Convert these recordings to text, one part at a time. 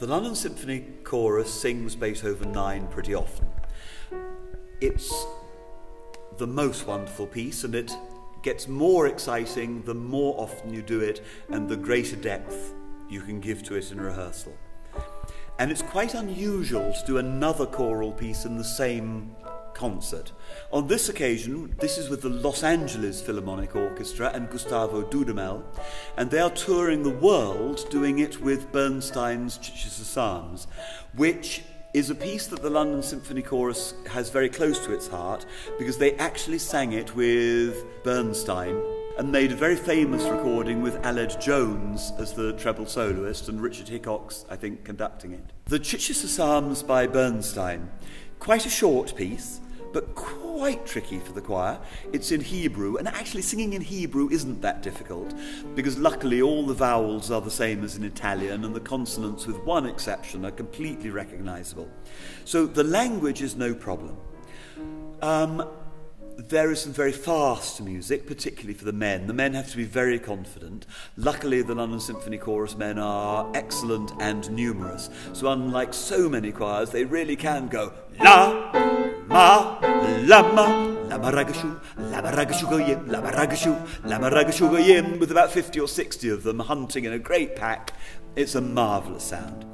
The London Symphony Chorus sings Beethoven 9 pretty often. It's the most wonderful piece, and it gets more exciting the more often you do it and the greater depth you can give to it in rehearsal. And it's quite unusual to do another choral piece in the same concert. On this occasion, this is with the Los Angeles Philharmonic Orchestra and Gustavo Dudamel, and they are touring the world doing it with Bernstein's Chichester Psalms, which is a piece that the London Symphony Chorus has very close to its heart because they actually sang it with Bernstein and made a very famous recording with Aled Jones as the treble soloist and Richard Hickox, I think, conducting it. The Chichester Psalms by Bernstein, quite a short piece, but quite tricky for the choir. It's in Hebrew, and actually singing in Hebrew isn't that difficult because luckily all the vowels are the same as in Italian and the consonants, with one exception, are completely recognizable. So the language is no problem. There is some very fast music, particularly for the men. The men have to be very confident. Luckily, the London Symphony Chorus men are excellent and numerous. So unlike so many choirs, they really can go la, ma, la, ma, la, maragashu goyim, la, maragashu goyim, with about 50 or 60 of them hunting in a great pack. It's a marvellous sound.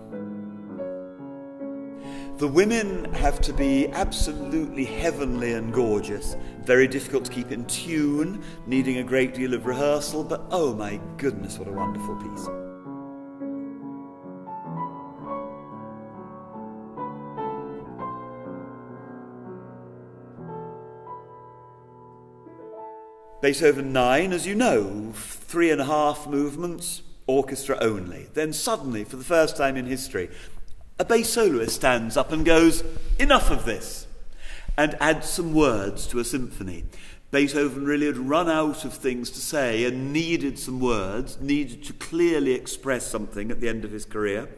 The women have to be absolutely heavenly and gorgeous. Very difficult to keep in tune, needing a great deal of rehearsal, but oh my goodness, what a wonderful piece. Beethoven 9, as you know, 3½ movements, orchestra only. Then suddenly, for the first time in history, a bass soloist stands up and goes, "Enough of this," and adds some words to a symphony. Beethoven really had run out of things to say and needed some words, needed to clearly express something at the end of his career.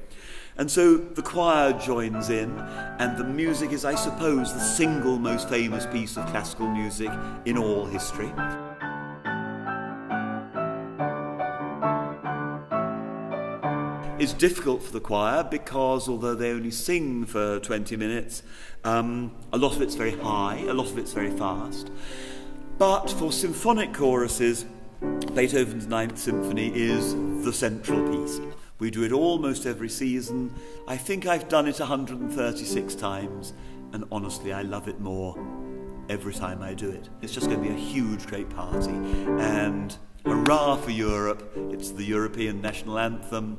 And so the choir joins in, and the music is, I suppose, the single most famous piece of classical music in all history. It's difficult for the choir because, although they only sing for 20 minutes, a lot of it's very high, a lot of it's very fast. But for symphonic choruses, Beethoven's Ninth Symphony is the central piece. We do it almost every season. I think I've done it 136 times, and honestly, I love it more every time I do it. It's just going to be a huge, great party, and hurrah for Europe, it's the European national anthem.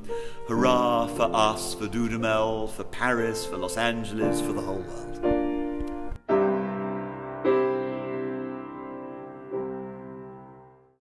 Hurrah for us, for Dudamel, for Paris, for Los Angeles, for the whole world.